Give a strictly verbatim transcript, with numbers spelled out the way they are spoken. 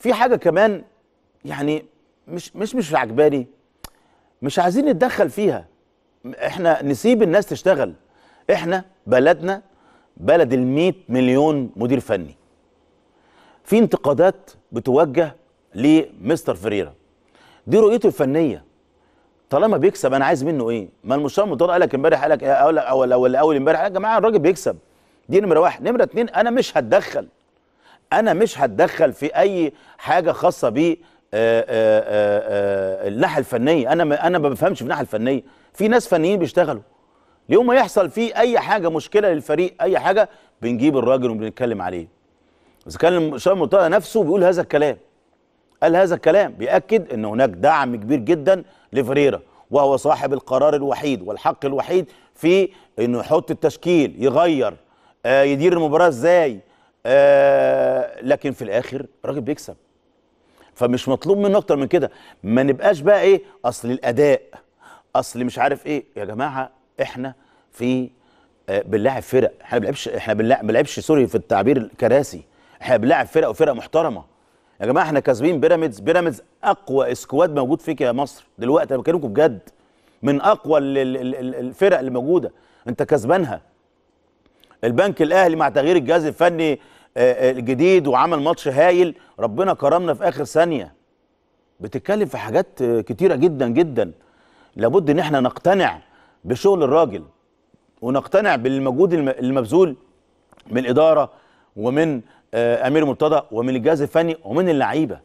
في حاجه كمان يعني مش مش مش عجباني، مش عايزين نتدخل فيها، احنا نسيب الناس تشتغل. احنا بلدنا بلد المئة مليون مدير فني. في انتقادات بتوجه لمستر فيريرا، دي رؤيته الفنيه، طالما بيكسب انا عايز منه ايه؟ ما المشرف المدرب قال لك امبارح، قال لك اول اول اول اول امبارح يا جماعه الراجل بيكسب، دي نمره واحد. نمره اتنين، انا مش هتدخل، انا مش هتدخل في اي حاجه خاصه ب الناحيه الفنيه. انا انا ما بفهمش في الناحيه الفنيه، في ناس فنيين بيشتغلوا، اليوم ما يحصل فيه اي حاجه مشكله للفريق اي حاجه بنجيب الراجل وبنتكلم عليه. اذا كان المشرف المدرب نفسه بيقول هذا الكلام، قال هذا الكلام بيأكد ان هناك دعم كبير جدا لفيريرا، وهو صاحب القرار الوحيد والحق الوحيد في انه يحط التشكيل، يغير، آه يدير المباراه ازاي، آه لكن في الاخر الراجل بيكسب، فمش مطلوب منه اكتر من كده. ما نبقاش بقى ايه اصل الاداء، اصل مش عارف ايه. يا جماعه احنا في آه بنلاعب فرق، احنا بنلعبش احنا بنلعبش سوري في التعبير الكراسي، احنا بنلاعب فرق وفرق محترمه. يا جماعه احنا كاسبين بيراميدز، بيراميدز اقوى اسكواد موجود فيك يا مصر دلوقتي، انا بكلمكم بجد، من اقوى الفرق اللي موجوده انت كسبانها. البنك الاهلي مع تغيير الجهاز الفني الجديد وعمل ماتش هايل، ربنا كرمنا في اخر ثانيه. بتتكلم في حاجات كتيره جدا جدا، لابد ان احنا نقتنع بشغل الراجل ونقتنع بالمجهود المبذول من الاداره ومن امير مرتضى ومن الجهاز الفني ومن اللعيبه.